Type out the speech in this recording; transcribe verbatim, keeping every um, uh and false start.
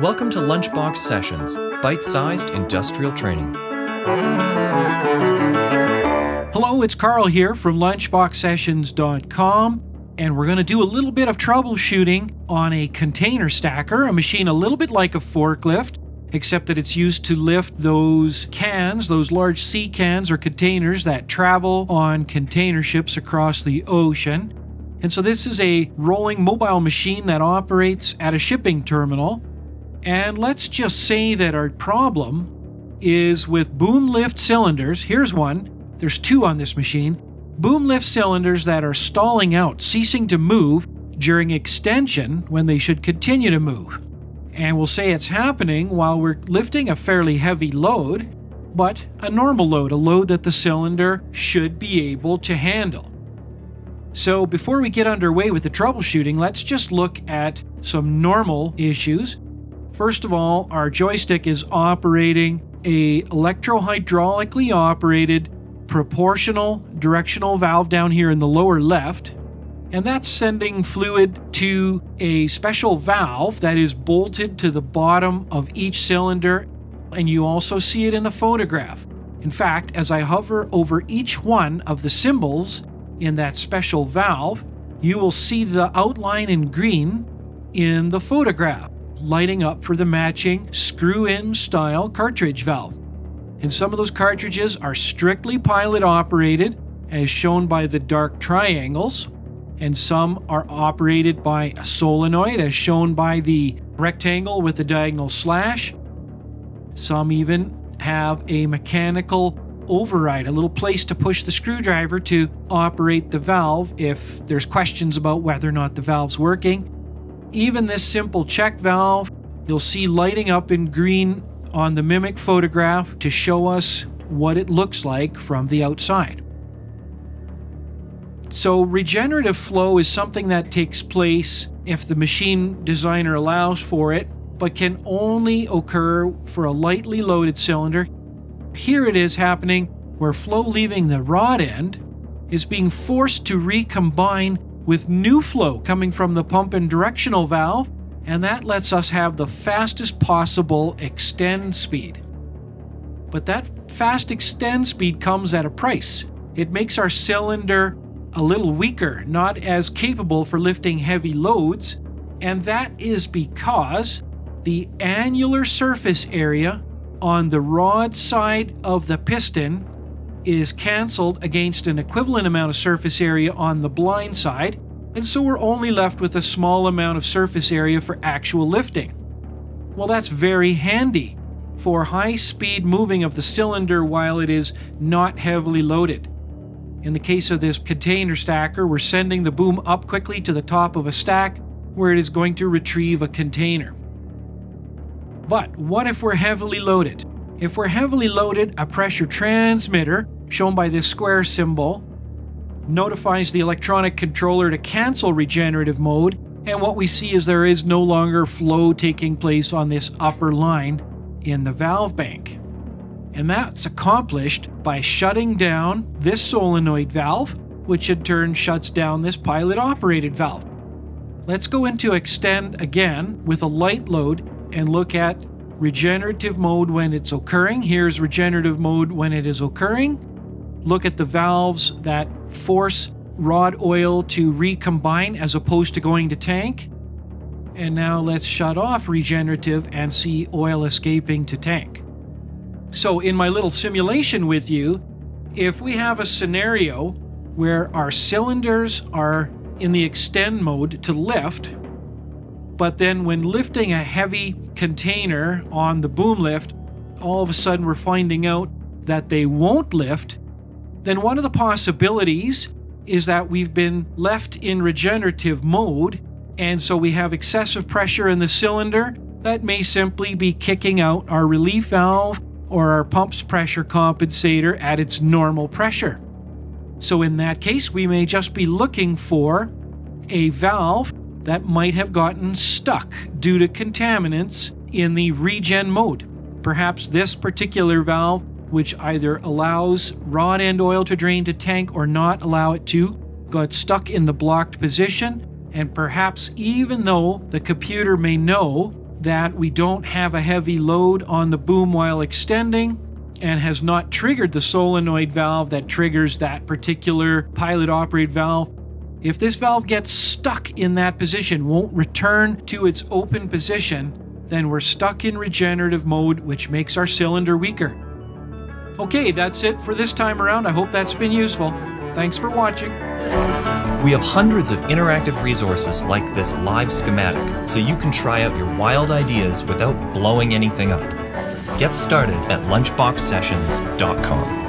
Welcome to Lunchbox Sessions, bite-sized industrial training. Hello, it's Carl here from lunchbox sessions dot com. And we're going to do a little bit of troubleshooting on a container stacker, a machine a little bit like a forklift, except that it's used to lift those cans, those large sea cans or containers that travel on container ships across the ocean. And so this is a rolling mobile machine that operates at a shipping terminal. And let's just say that our problem is with boom lift cylinders. Here's one. There's two on this machine. Boom lift cylinders that are stalling out, ceasing to move during extension when they should continue to move. And we'll say it's happening while we're lifting a fairly heavy load, but a normal load, a load that the cylinder should be able to handle. So before we get underway with the troubleshooting, let's just look at some normal issues. First of all, our joystick is operating a electrohydraulically operated proportional directional valve down here in the lower left, and that's sending fluid to a special valve that is bolted to the bottom of each cylinder, and you also see it in the photograph. In fact, as I hover over each one of the symbols in that special valve, you will see the outline in green in the photograph, lighting up for the matching screw-in style cartridge valve. And some of those cartridges are strictly pilot operated, as shown by the dark triangles, and some are operated by a solenoid, as shown by the rectangle with the diagonal slash. Some even have a mechanical override, a little place to push the screwdriver to operate the valve if there's questions about whether or not the valve's working. Even this simple check valve, you'll see lighting up in green on the mimic photograph to show us what it looks like from the outside. So regenerative flow is something that takes place if the machine designer allows for it, but can only occur for a lightly loaded cylinder. Here it is happening where flow leaving the rod end is being forced to recombine with new flow coming from the pump and directional valve, and that lets us have the fastest possible extend speed. But that fast extend speed comes at a price. It makes our cylinder a little weaker, not as capable for lifting heavy loads, and that is because the annular surface area on the rod side of the piston is canceled against an equivalent amount of surface area on the blind side, and so we're only left with a small amount of surface area for actual lifting. Well, that's very handy for high-speed moving of the cylinder while it is not heavily loaded. In the case of this container stacker, we're sending the boom up quickly to the top of a stack where it is going to retrieve a container. But what if we're heavily loaded? If we're heavily loaded, a pressure transmitter, shown by this square symbol, notifies the electronic controller to cancel regenerative mode, and what we see is there is no longer flow taking place on this upper line in the valve bank. And that's accomplished by shutting down this solenoid valve, which in turn shuts down this pilot operated valve. Let's go into extend again with a light load and look at regenerative mode when it's occurring. Here's regenerative mode when it is occurring. Look at the valves that force rod oil to recombine as opposed to going to tank. And now let's shut off regenerative and see oil escaping to tank. So in my little simulation with you, if we have a scenario where our cylinders are in the extend mode to lift, but then when lifting a heavy container on the boom lift, all of a sudden we're finding out that they won't lift, then one of the possibilities is that we've been left in regenerative mode, and so we have excessive pressure in the cylinder that may simply be kicking out our relief valve or our pump's pressure compensator at its normal pressure. So in that case, we may just be looking for a valve that might have gotten stuck due to contaminants in the regen mode. Perhaps this particular valve, which either allows rod end oil to drain to tank or not allow it to, got stuck in the blocked position, and perhaps even though the computer may know that we don't have a heavy load on the boom while extending and has not triggered the solenoid valve that triggers that particular pilot operate valve. If this valve gets stuck in that position, won't return to its open position, then we're stuck in regenerative mode, which makes our cylinder weaker. Okay, that's it for this time around. I hope that's been useful. Thanks for watching. We have hundreds of interactive resources like this live schematic, so you can try out your wild ideas without blowing anything up. Get started at lunchbox sessions dot com.